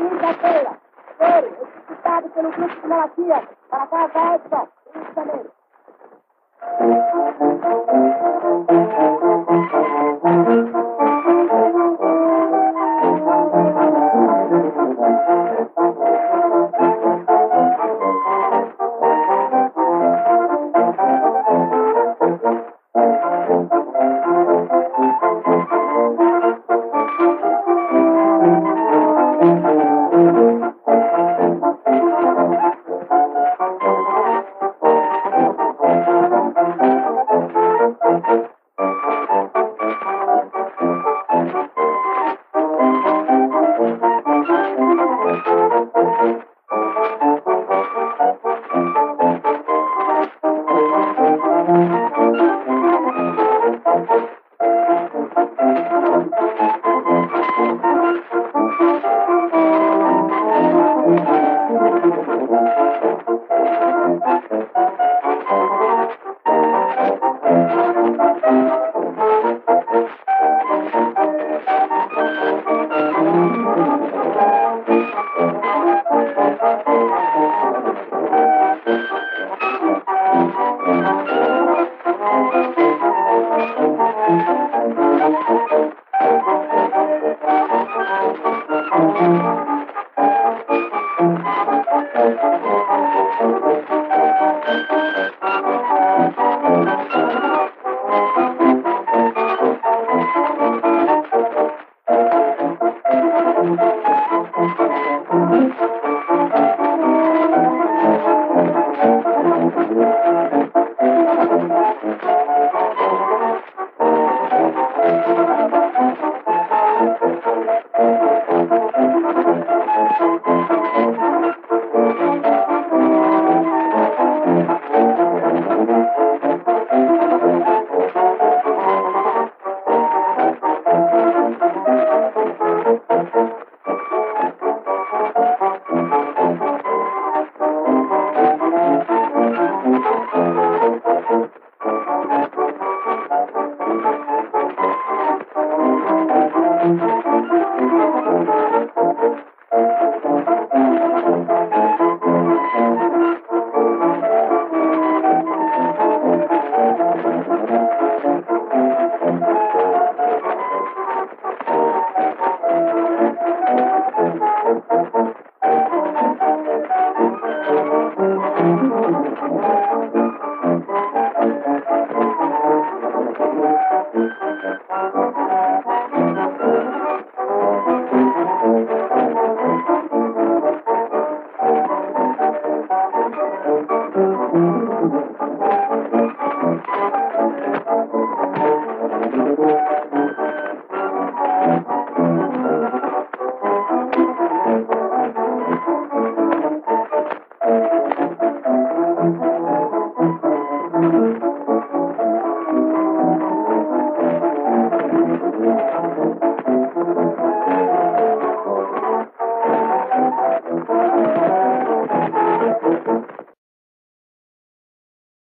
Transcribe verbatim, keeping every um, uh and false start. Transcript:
Usa feira, foi executado pelo grupo de Malaquias para a casa Edson, Rio de Janeiro. Thank you.